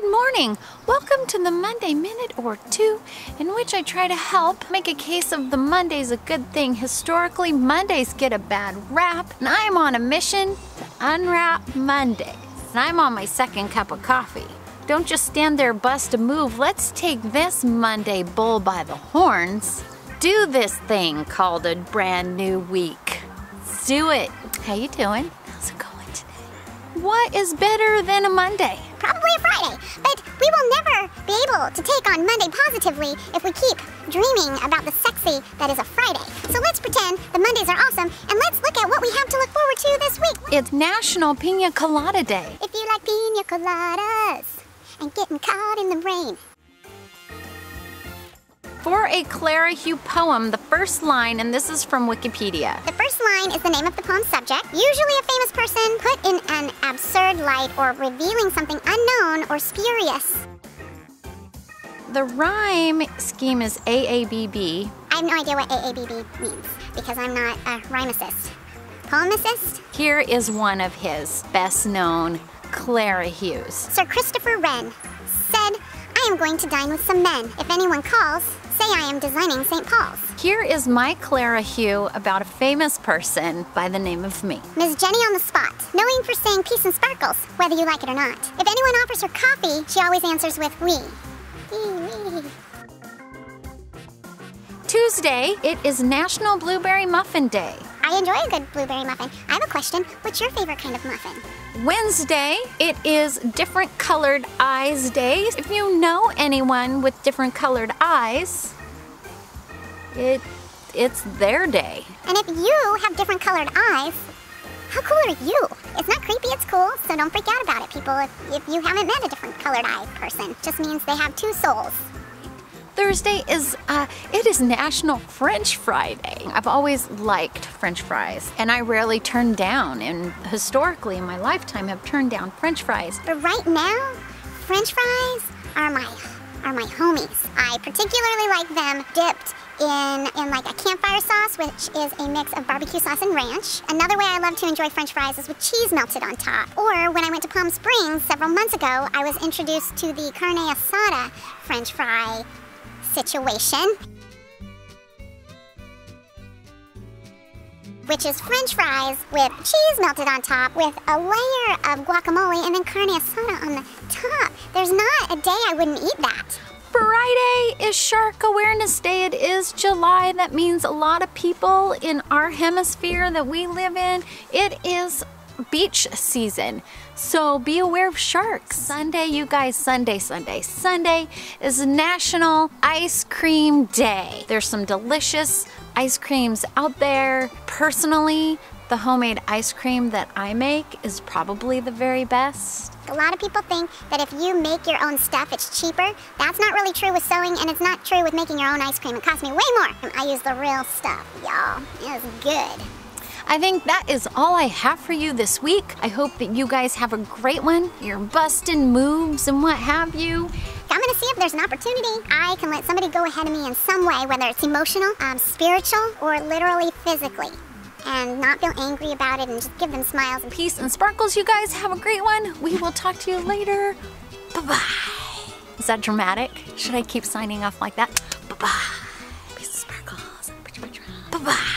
Good morning. Welcome to the Monday Minute or Two, in which I try to help make a case of the Monday's a good thing. Historically, Mondays get a bad rap, and I'm on a mission to unwrap Mondays. And I'm on my second cup of coffee. Don't just stand there, bust a move. Let's take this Monday bull by the horns. Do this thing called a brand new week. Let's do it. How you doing? How's it going today? What is better than a Monday? Probably Friday, but we will never be able to take on Monday positively if we keep dreaming about the sexy that is a Friday. So let's pretend the Mondays are awesome, and let's look at what we have to look forward to this week. It's National Piña Colada Day. If you like piña coladas and getting caught in the rain. For a Clara Hughes poem, the first line, and this is from Wikipedia. The first line is the name of the poem's subject, usually a famous person put in an absurd light or revealing something unknown or spurious. The rhyme scheme is AABB. I have no idea what AABB means because I'm not a rhymicist. Poemicist? Here is one of his best known, Clara Hughes. Sir Christopher Wren said, "I am going to dine with some men. If anyone calls, say I am designing St. Paul's." Here is my Clara Hughes about a famous person by the name of me. Ms. Jenny On the Spot, knowing for saying peace and sparkles, whether you like it or not. If anyone offers her coffee, she always answers with we. Tuesday, it is National Blueberry Muffin Day. I enjoy a good blueberry muffin. I have a question. What's your favorite kind of muffin? Wednesday, it is Different Colored Eyes Day. If you know anyone with different colored eyes, it's their day. And if you have different colored eyes, how cool are you? It's not creepy, it's cool, so don't freak out about it, people. If you haven't met a different colored eye person, it just means they have two souls. Thursday is, it is National French Friday. I've always liked French fries, and I rarely turn down, and historically in my lifetime have turned down French fries. But right now, French fries are my homies. I particularly like them dipped in like a campfire sauce, which is a mix of barbecue sauce and ranch. Another way I love to enjoy French fries is with cheese melted on top. Or when I went to Palm Springs several months ago, I was introduced to the carne asada French fry situation, which is French fries with cheese melted on top with a layer of guacamole and then carne asada on the top. There's not a day I wouldn't eat that. Friday is Shark Awareness Day. It is July. That means a lot of people in our hemisphere that we live in, it is beach season, so be aware of sharks. Sunday, you guys, Sunday is National Ice Cream Day. There's some delicious ice creams out there. Personally, the homemade ice cream that I make is probably the very best. A lot of people think that if you make your own stuff, it's cheaper. That's not really true with sewing, and it's not true with making your own ice cream. It costs me way more. I use the real stuff, y'all. It's good. I think that is all I have for you this week. I hope that you guys have a great one. You're busting moves and what have you. I'm gonna see if there's an opportunity I can let somebody go ahead of me in some way, whether it's emotional, spiritual, or literally physically, and not feel angry about it and just give them smiles and peace and sparkles. You guys have a great one. We will talk to you later. Bye-bye. Is that dramatic? Should I keep signing off like that? Bye-bye. Peace and sparkles. Bye-bye.